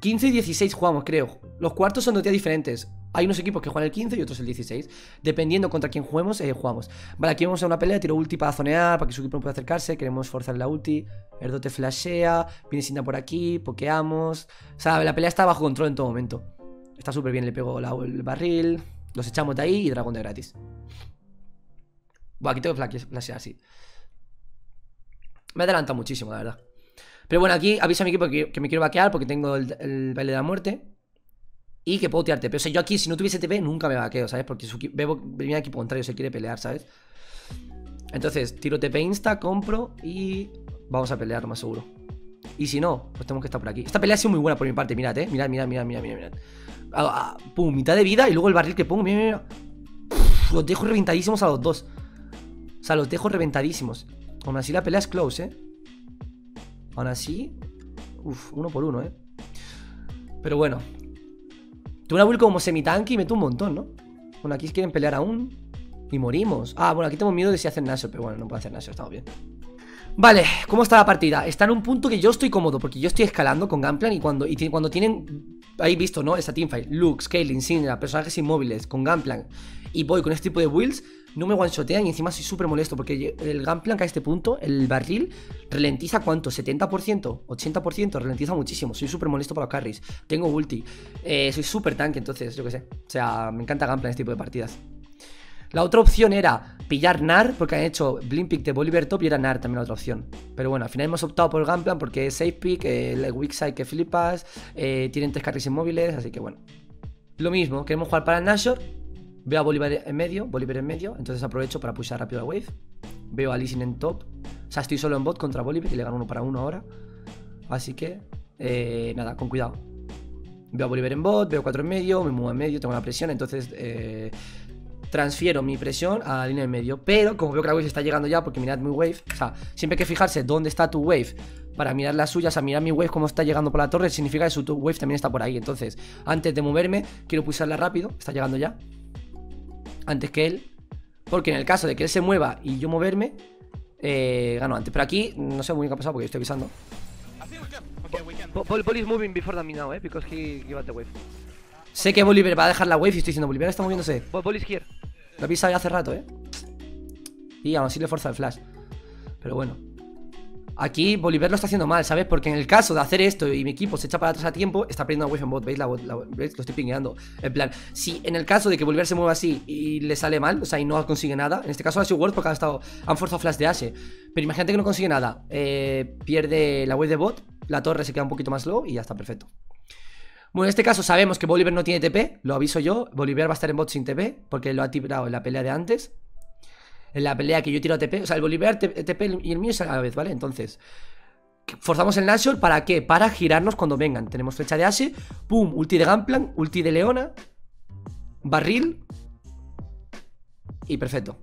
quince y dieciséis jugamos, creo. Los cuartos son dos días diferentes. Hay unos equipos que juegan el quince y otros el dieciséis. Dependiendo contra quién juguemos, eh, jugamos. Vale, aquí vamos a una pelea. Tiro ulti para zonear, para que su equipo no pueda acercarse. Queremos forzar la ulti. Heraldo te flashea. Viene Syndra por aquí. Pokeamos. O sea, la pelea está bajo control en todo momento. Está súper bien. Le pego la, el barril. Los echamos de ahí y dragón de gratis. Bueno, aquí tengo que flashear, sí. Me adelanta muchísimo, la verdad. Pero bueno, aquí aviso a mi equipo que, que me quiero vaquear porque tengo el, el baile de la muerte. y que puedo tirarte. Pero o sea, yo aquí, si no tuviese T P, nunca me vaqueo, ¿sabes? Porque su bebo, viene aquí por contrario, se quiere pelear, ¿sabes? Entonces, tiro T P insta, compro y vamos a pelear, lo más seguro. Y si no, pues tenemos que estar por aquí. Esta pelea ha sido muy buena por mi parte, mirad, eh. Mirad, mirad, mirad, mirad, mirad. Ah, ah, pum, mitad de vida y luego el barril que pongo, mirad, mirad. Uf, los dejo reventadísimos a los dos. O sea, los dejo reventadísimos. Aún así la pelea es close, eh. Aún así. Uf, uno por uno, eh. Pero bueno. Tuve una build como semi-tanky y meto un montón, ¿no? Bueno, aquí quieren pelear aún. Y morimos. Ah, bueno, aquí tengo miedo de si hacen Nashor, pero bueno, no puedo hacer Nashor, estamos bien. Vale, ¿cómo está la partida? Está en un punto que yo estoy cómodo, porque yo estoy escalando con Gangplank y cuando, y cuando tienen... Habéis visto, ¿no? Esa teamfight. Lux, Kayle, Syndra, personajes inmóviles, con Gangplank. Y voy con este tipo de builds, no me one-shotean y encima soy súper molesto, porque el Gangplank a este punto, el barril, ralentiza ¿cuánto? ¿setenta por ciento? ¿ochenta por ciento? Ralentiza muchísimo, soy súper molesto para los carries. Tengo ulti, eh, soy súper tanque, entonces, yo qué sé. O sea, me encanta Gangplank este tipo de partidas. La otra opción era pillar Nar, porque han hecho blind pick de Bolívar top y era Nar también la otra opción. Pero bueno, al final hemos optado por Gangplank porque es safe pick, eh, el weak side que flipas, eh, tienen tres carries inmóviles, así que bueno. Lo mismo, queremos jugar para Nashor, veo a Bolívar en medio, Bolívar en medio, entonces aprovecho para pushar rápido la wave. Veo a Lee Sin en top, o sea, estoy solo en bot contra Bolívar y le gano uno para uno ahora. Así que, eh, nada, con cuidado. Veo a Bolívar en bot, veo cuatro en medio, me muevo en medio, tengo la presión, entonces... Eh, transfiero mi presión a la línea de medio. Pero como veo que la wave está llegando ya, porque mirad mi wave. O sea, siempre hay que fijarse dónde está tu wave para mirar la suya. O sea, mirar mi wave como está llegando por la torre significa que su wave también está por ahí. Entonces, antes de moverme, quiero pulsarla rápido. Está llegando ya antes que él, porque en el caso de que él se mueva y yo moverme, eh, gano antes. Pero aquí, no sé muy bien qué ha pasado porque estoy avisando. Poli is moving before than me now, eh, because he gave out the wave. Sé que Bolívar va a dejar la wave y estoy diciendo Bolívar está moviéndose. Bolívar is here. Lo habéis sabido hace rato, ¿eh? Y aún así le forza el flash. Pero bueno. Aquí Bolívar lo está haciendo mal, ¿sabes? Porque en el caso de hacer esto y mi equipo se echa para atrás a tiempo, está perdiendo la wave en bot. ¿Veis? La bot, la, ¿veis? Lo estoy pingueando. En plan, si en el caso de que Bolívar se mueva así y le sale mal, o sea, y no consigue nada. En este caso ha sido World porque han, estado, han forzado flash de Ashe. Pero imagínate que no consigue nada. Eh, pierde la wave de bot, la torre se queda un poquito más low y ya está, perfecto. Bueno, en este caso sabemos que Bolívar no tiene T P, lo aviso yo. Bolívar va a estar en bot sin T P, porque lo ha tirado en la pelea de antes. En la pelea que yo tiro T P, o sea, el Bolívar T P y el mío es a la vez, ¿vale? Entonces, forzamos el Nashor, ¿para qué? Para girarnos cuando vengan. Tenemos flecha de Ashe, pum, ulti de Gangplank, ulti de Leona, barril, y perfecto.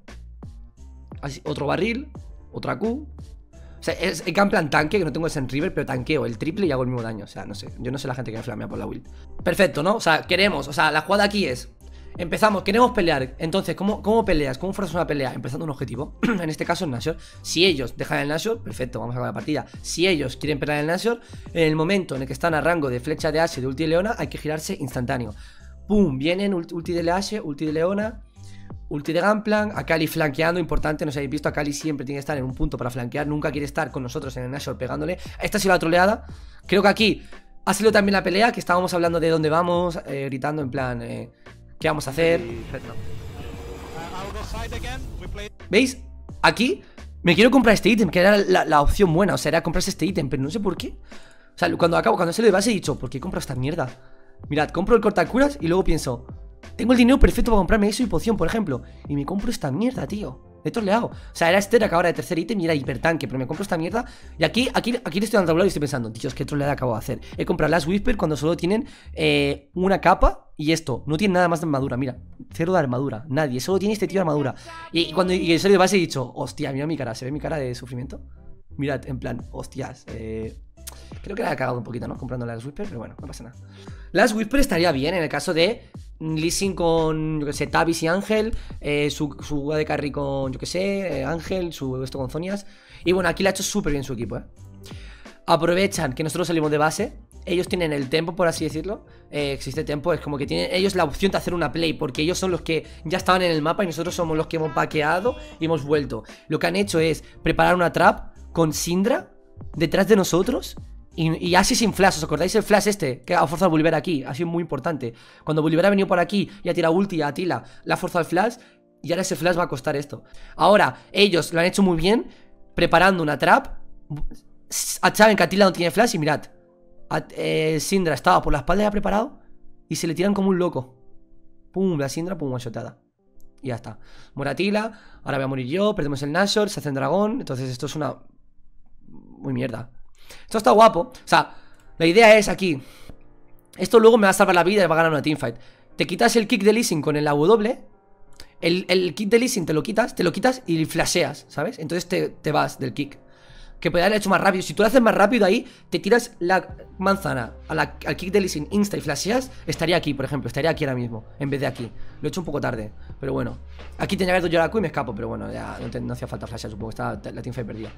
Así, otro barril, otra Q... O sea, es el Gangplank tanque, que no tengo el Sand River, pero tanqueo el triple y hago el mismo daño. O sea, no sé, yo no sé la gente que me flamea por la build. Perfecto, ¿no? O sea, queremos, o sea, la jugada aquí es... Empezamos, queremos pelear. Entonces, ¿cómo, cómo peleas? ¿Cómo forzas una pelea? Empezando un objetivo, en este caso el Nashor. Si ellos dejan el Nashor, perfecto, vamos a acabar la partida. Si ellos quieren pelear el Nashor, en el momento en el que están a rango de flecha de Ashe, de ulti de Leona, hay que girarse instantáneo. Pum, vienen, ulti de Ashe, ulti de Leona... Ulti de Gangplank, Akali flanqueando, importante, no os habéis visto, Akali siempre tiene que estar en un punto para flanquear, nunca quiere estar con nosotros en el Nashor pegándole. Esta ha sido la troleada, creo que aquí ha sido también la pelea, que estábamos hablando de dónde vamos, eh, gritando en plan, eh, ¿qué vamos a hacer? ¿Veis? Aquí me quiero comprar este ítem, que era la, la opción buena, o sea, era comprarse este ítem, pero no sé por qué. O sea, cuando acabo, cuando se lo de base he dicho, ¿por qué compro esta mierda? Mirad, compro el cortacuras y luego pienso... Tengo el dinero perfecto para comprarme eso y poción, por ejemplo. Y me compro esta mierda, tío. De todo le hago. O sea, era Sterak ahora de tercer ítem y era hipertanque. Pero me compro esta mierda. Y aquí, aquí, aquí le estoy dando al tablero y estoy pensando, tío, es que troleada acabo de hacer. He comprado Last Whisper cuando solo tienen eh, una capa y esto. No tienen nada más de armadura, mira. Cero de armadura. Nadie. Solo tiene este tío de armadura. Y, y cuando y el serio de base he dicho, hostia, mira mi cara. ¿Se ve mi cara de sufrimiento? Mirad, en plan, hostias. Eh. Creo que la he cagado un poquito, ¿no? Comprando Last Whisper, pero bueno, no pasa nada. Last Whisper estaría bien en el caso de Lee Sin con, yo que sé, Tabis y Ángel, eh, su, su A D Carry con, yo que sé, eh, Ángel, su esto con Zonias. Y bueno, aquí la ha hecho súper bien su equipo, ¿eh? Aprovechan que nosotros salimos de base. Ellos tienen el tempo, por así decirlo. eh, Existe tempo, es como que tienen ellos la opción de hacer una play, porque ellos son los que ya estaban en el mapa y nosotros somos los que hemos vaqueado y hemos vuelto. Lo que han hecho es preparar una trap con Syndra detrás de nosotros y, y así sin flash, ¿os acordáis el flash este? Que ha forzado a Bolívar aquí, ha sido muy importante. Cuando Bolívar ha venido por aquí y ha tirado ulti a Attila, le ha forzado el flash y ahora ese flash va a costar esto. Ahora, ellos lo han hecho muy bien preparando una trap. Saben que Attila no tiene flash y mirad, At, eh, Syndra estaba por la espalda y ha preparado y se le tiran como un loco. Pum, la Syndra, pum, guachotada. Y ya está. Muere Attila, ahora voy a morir yo, perdemos el Nashor, se hace un dragón. Entonces esto es una... muy mierda. Esto está guapo. O sea, la idea es aquí. Esto luego me va a salvar la vida y va a ganar una teamfight. Te quitas el kick de Lee Sin con el A W. El, el kick de Lee Sin te lo quitas, te lo quitas y flasheas, ¿sabes? Entonces te, te vas del kick. Que podría haber hecho más rápido. Si tú lo haces más rápido ahí, te tiras la manzana a la, al kick de Lee Sin insta y flasheas. Estaría aquí, por ejemplo. Estaría aquí ahora mismo, en vez de aquí. Lo he hecho un poco tarde, pero bueno. Aquí tenía que haber doyado la Q y me escapo, pero bueno, ya no, te, no hacía falta flashear, supongo. Está la teamfight perdida.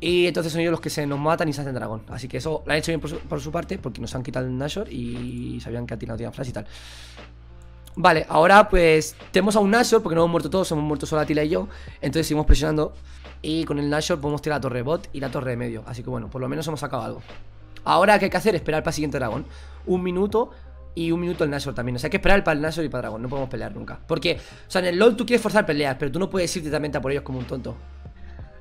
Y entonces son ellos los que se nos matan y se hacen dragón. Así que eso lo han hecho bien por su, por su parte, porque nos han quitado el Nashor y sabían que Attila no tenía flash y tal. Vale, ahora pues tenemos a un Nashor, porque no hemos muerto todos, hemos muerto solo Attila y yo. Entonces seguimos presionando y con el Nashor podemos tirar la torre bot y la torre de medio. Así que bueno, por lo menos hemos sacado algo. Ahora, ¿qué hay que hacer? Esperar para el siguiente dragón. Un minuto y un minuto el Nashor también. O sea, hay que esperar para el Nashor y para el dragón. No podemos pelear nunca. Porque, o sea, en el LoL tú quieres forzar peleas, pero tú no puedes irte también a por ellos como un tonto.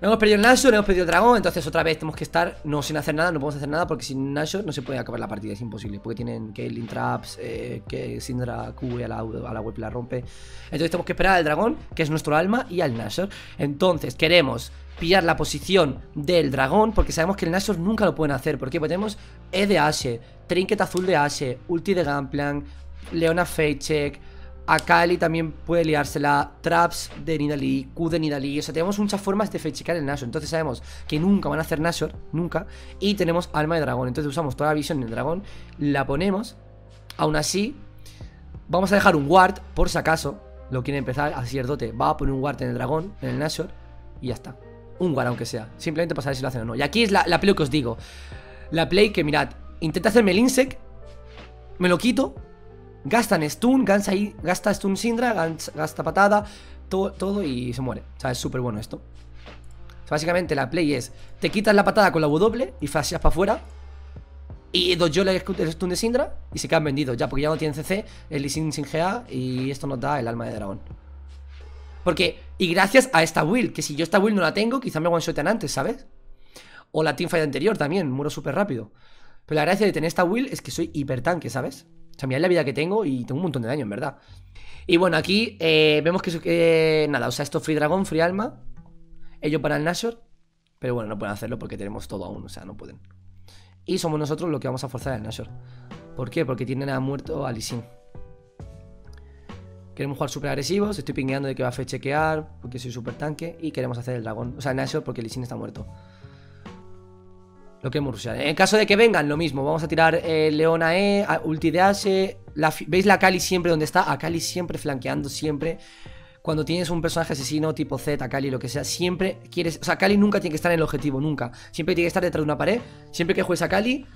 Hemos perdido el Nashor, hemos perdido el dragón, entonces otra vez tenemos que estar no sin hacer nada, no podemos hacer nada porque sin Nashor no se puede acabar la partida, es imposible, porque tienen Kayle traps, eh, que Syndra Q a la, a la web la rompe. Entonces tenemos que esperar al dragón, que es nuestro alma, y al Nashor. Entonces queremos pillar la posición del dragón, porque sabemos que el Nashor nunca lo pueden hacer. ¿Por qué? Porque tenemos E de Ashe, trinket azul de Ashe, ulti de Gangplank, Leona Fate Check, Akali también puede liársela, traps de Nidalee, Q de Nidalee. O sea, tenemos muchas formas de fechicar el Nashor. Entonces sabemos que nunca van a hacer Nashor, nunca. Y tenemos alma de dragón, entonces usamos toda la visión del dragón, la ponemos. Aún así, vamos a dejar un ward, por si acaso lo quiere empezar a sacerdote. Va a poner un ward en el dragón, en el Nashor, y ya está. Un ward aunque sea, simplemente para saber si lo hacen o no. Y aquí es la, la play que os digo. La play que, mirad, intenta hacerme el insect, me lo quito. Gastan stun, gasta stun Syndra, gasta patada, todo, todo y se muere. O sea, es súper bueno esto. O sea, básicamente la play es, te quitas la patada con la W y flasheas para afuera. Y doy yo el stun de Syndra y se quedan vendidos ya, porque ya no tienen C C, el Lee Sin sin G A y esto nos da el alma de dragón. Porque, y gracias a esta build, que si yo esta build no la tengo, quizá me one-shotan antes, ¿sabes? O la teamfight anterior también, muero súper rápido. Pero la gracia de tener esta build es que soy hipertanque, ¿sabes? O sea, mirad la vida que tengo y tengo un montón de daño, en verdad. Y bueno, aquí eh, vemos que... Eh, nada, o sea, esto free dragón, free alma. Ellos para el Nashor. Pero bueno, no pueden hacerlo porque tenemos todo aún, o sea, no pueden. Y somos nosotros los que vamos a forzar al Nashor. ¿Por qué? Porque tienen a muerto a Lee Sin. Queremos jugar súper agresivos, estoy pingueando de que va a fechequear, porque soy súper tanque. Y queremos hacer el dragón, o sea, el Nashor, porque Lee Sin está muerto. Lo que hemos rusheado. En caso de que vengan, lo mismo. Vamos a tirar eh, Leona E, ulti de Ashe. La, ¿Veis la Akali siempre donde está? Akali siempre flanqueando, siempre. Cuando tienes un personaje asesino tipo Z, Akali, lo que sea, siempre quieres... O sea, Akali nunca tiene que estar en el objetivo, nunca. Siempre tiene que estar detrás de una pared. Siempre que juegues a Akali,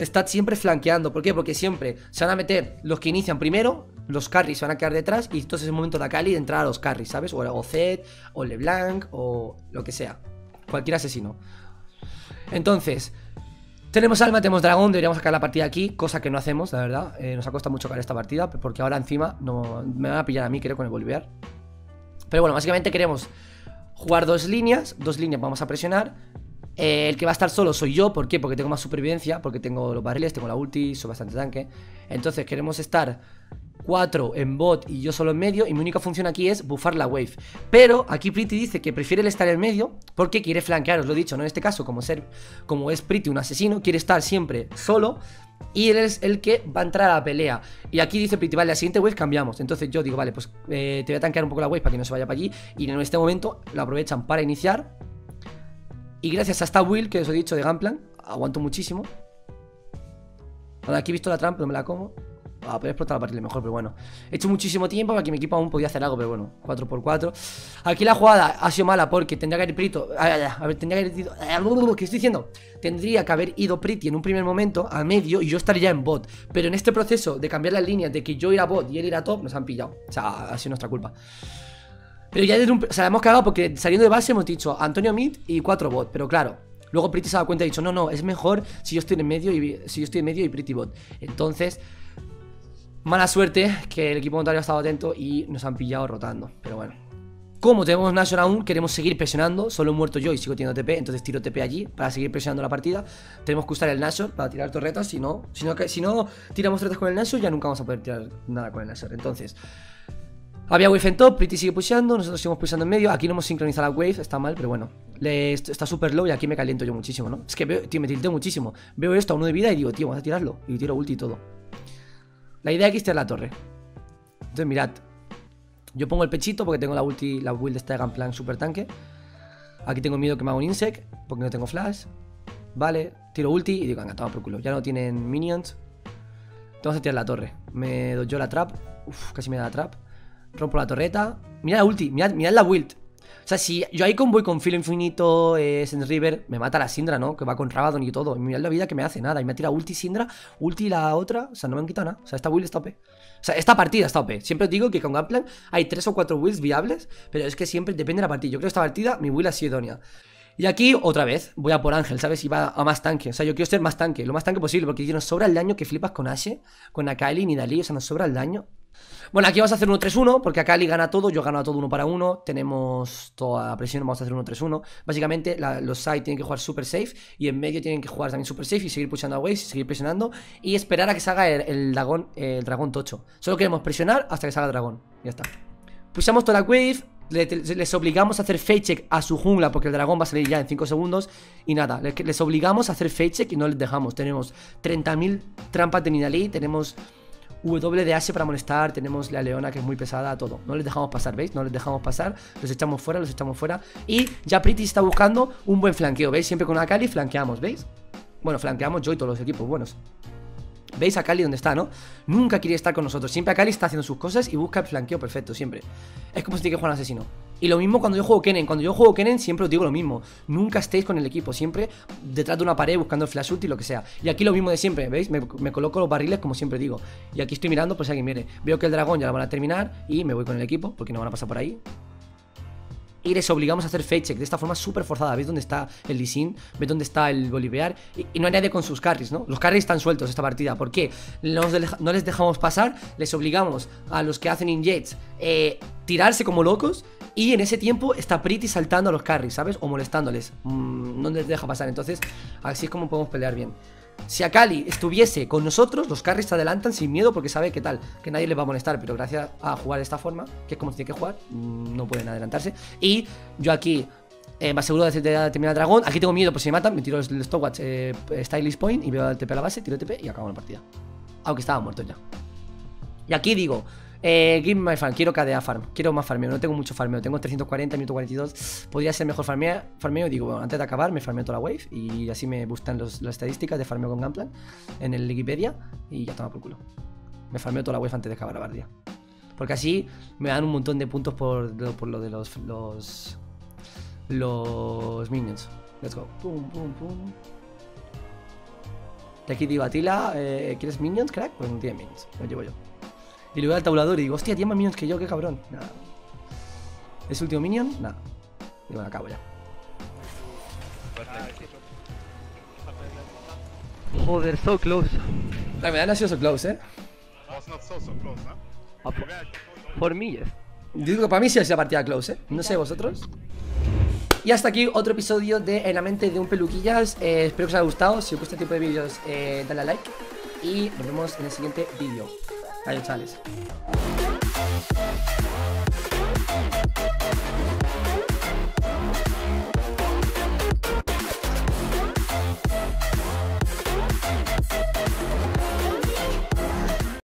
está siempre flanqueando. ¿Por qué? Porque siempre se van a meter los que inician primero, los carries se van a quedar detrás. Y entonces es el momento de Akali de entrar a los carries, ¿sabes? O, o Z, o LeBlanc, o lo que sea. Cualquier asesino. Entonces, tenemos alma, tenemos dragón, deberíamos sacar la partida aquí, cosa que no hacemos, la verdad. Eh, nos ha costado mucho sacar esta partida, porque ahora encima no, me van a pillar a mí, creo, con el Bolívar. Pero bueno, básicamente queremos jugar dos líneas, dos líneas vamos a presionar. Eh, el que va a estar solo soy yo, ¿por qué? Porque tengo más supervivencia, porque tengo los barriles, tengo la ulti, soy bastante tanque. Entonces queremos estar cuatro en bot y yo solo en medio, y mi única función aquí es buffar la wave. Pero aquí Pretty dice que prefiere el estar en medio porque quiere flanquear, os lo he dicho, ¿no? En este caso, como, ser, como es Pretty un asesino, quiere estar siempre solo y él es el que va a entrar a la pelea. Y aquí dice Pretty, vale, la siguiente wave cambiamos. Entonces yo digo, vale, pues eh, te voy a tanquear un poco la wave para que no se vaya para allí, y en este momento lo aprovechan para iniciar. Y gracias a esta build que os he dicho de Gangplank, aguanto muchísimo. Ahora aquí he visto la trampa, no me la como. Ah, podría explotar la partida mejor, pero bueno. He hecho muchísimo tiempo para que mi equipo aún podía hacer algo, pero bueno, cuatro por cuatro. Aquí la jugada ha sido mala porque tendría que haber Pretty. A ver, tendría que haber ido. ¿Qué estoy diciendo? Tendría que haber ido Pretty en un primer momento a medio y yo estaría en bot. Pero en este proceso de cambiar las líneas, de que yo ir a bot y él ir a top, nos han pillado. O sea, ha sido nuestra culpa. Pero ya desde un... O sea, hemos cagado porque saliendo de base hemos dicho Antonio mid y cuatro bot, pero claro, luego Pretty se ha dado cuenta y ha dicho, no, no, es mejor si yo estoy en medio y si yo estoy en medio y Pretty bot. Entonces, mala suerte que el equipo contrario ha estado atento y nos han pillado rotando, pero bueno. Como tenemos Nashor aún, queremos seguir presionando. Solo he muerto yo y sigo teniendo T P, entonces tiro T P allí para seguir presionando la partida. Tenemos que usar el Nashor para tirar torretas, si no, si no, si no tiramos torretas con el Nashor ya nunca vamos a poder tirar nada con el Nashor. Entonces, había wave en top, Pretty sigue pusheando, nosotros seguimos pusheando en medio. Aquí no hemos sincronizado la wave, está mal, pero bueno. Le, está súper low y aquí me caliento yo muchísimo, ¿no? Es que veo, tío, me tilteo muchísimo. Veo esto a uno de vida y digo, tío, vamos a tirarlo. Y tiro ulti y todo. La idea aquí es tirar la torre. Entonces mirad, yo pongo el pechito porque tengo la ulti, la build esta de Gangplank super tanque. Aquí tengo miedo que me haga un insect porque no tengo flash. Vale, tiro ulti y digo, venga, toma por culo. Ya no tienen minions. Vamos a tirar la torre. Me doy yo la trap. Uf, casi me da la trap. Rompo la torreta. Mirad la ulti, mirad, mirad la build. O sea, si yo ahí convoy con filo infinito, eh, Send River, me mata la Syndra, ¿no? Que va con Rabadon y todo. Y mirad la vida que me hace, nada. Y me ha tirado ulti Syndra, ulti la otra. O sea, no me han quitado nada. O sea, esta build está O P. O sea, esta partida está O P. Siempre os digo que con Gangplank hay tres o cuatro builds viables, pero es que siempre depende de la partida. Yo creo que esta partida mi build ha sido idónea. Y aquí, otra vez, voy a por Ángel, ¿sabes? Y va a más tanque. O sea, yo quiero ser más tanque, lo más tanque posible, porque nos sobra el daño que flipas con Ashe, con Akali y Nidalee. O sea, nos sobra el daño. Bueno, aquí vamos a hacer uno tres uno, porque Akali gana todo, yo gano a todo uno para uno. Tenemos toda la presión, vamos a hacer uno tres uno. Básicamente, la, los side tienen que jugar super safe, y en medio tienen que jugar también super safe, y seguir pushando a waves, y seguir presionando, y esperar a que salga el, el dragón el dragón tocho. Solo queremos presionar hasta que salga el dragón. Ya está. Pushamos toda la wave. Les obligamos a hacer fake check a su jungla, porque el dragón va a salir ya en cinco segundos. Y nada, les obligamos a hacer fake check y no les dejamos. Tenemos treinta mil trampas de Nidalee, tenemos W de Ashe para molestar, tenemos la Leona que es muy pesada, todo. No les dejamos pasar, ¿veis? No les dejamos pasar, los echamos fuera, los echamos fuera. Y ya Pretty está buscando un buen flanqueo, ¿veis? Siempre con Akali flanqueamos, ¿veis? Bueno, flanqueamos yo y todos los equipos buenos. ¿Veis a Akali dónde está, no? Nunca quiere estar con nosotros. Siempre Akali está haciendo sus cosas y busca el flanqueo perfecto, siempre. Es como si tiene que jugar un asesino. Y lo mismo cuando yo juego Kennen. Cuando yo juego Kennen siempre os digo lo mismo. Nunca estéis con el equipo, siempre detrás de una pared buscando el flash ulti, lo que sea. Y aquí lo mismo de siempre, ¿veis? Me, me coloco los barriles como siempre digo. Y aquí estoy mirando por si alguien mire. Veo que el dragón ya lo van a terminar y me voy con el equipo porque no van a pasar por ahí. Y les obligamos a hacer fake check de esta forma súper forzada. ¿Veis dónde está el Lee Sin? ¿Veis dónde está el Bolívar? Y, y no hay nadie con sus carries, ¿no? Los carries están sueltos esta partida. ¿Por qué? No, no les dejamos pasar. Les obligamos a los que hacen injects eh, tirarse como locos. Y en ese tiempo está Pretty saltando a los carries, ¿sabes? O molestándoles. Mm, no les deja pasar. Entonces, así es como podemos pelear bien. Si Akali estuviese con nosotros, los carries se adelantan sin miedo porque sabe que tal, que nadie les va a molestar, pero gracias a jugar de esta forma, que es como tiene que jugar, no pueden adelantarse. Y yo aquí eh, me aseguro de terminar el dragón. Aquí tengo miedo por si me matan, me tiro el stopwatch eh, Stylish Point y veo el T P a la base, tiro el T P y acabo la partida. Aunque estaba muerto ya. Y aquí digo, eh, give me my farm, quiero K D A farm, quiero más farmeo, no tengo mucho farmeo, tengo trescientos cuarenta, minuto cuarenta y dos, podría ser mejor farmeo, farmeo, digo, bueno, antes de acabar me farmeo toda la wave y así me gustan los, las estadísticas de farmeo con Gangplank en el Wikipedia y ya toma por culo. Me farmeo toda la wave antes de acabar la partida. Porque así me dan un montón de puntos por, por lo de los, los, los minions. Let's go. Pum, pum, pum. De aquí digo, Attila, eh, ¿quieres minions, crack? Pues no tiene minions, lo llevo yo. Y le voy al tabulador y digo, hostia, tiene más minions que yo, qué cabrón. Nada. ¿Es último minion? Nada. Y bueno, acabo ya. Joder, so close. La verdad no ha sido so close, eh. Por mí, yes. Digo que para mí sí ha sido la partida close, eh. No sé, vosotros. Y hasta aquí otro episodio de En la mente de un peluquillas. Eh, espero que os haya gustado. Si os gusta este tipo de vídeos, eh, dale a like. Y nos vemos en el siguiente vídeo. Adiós, chales.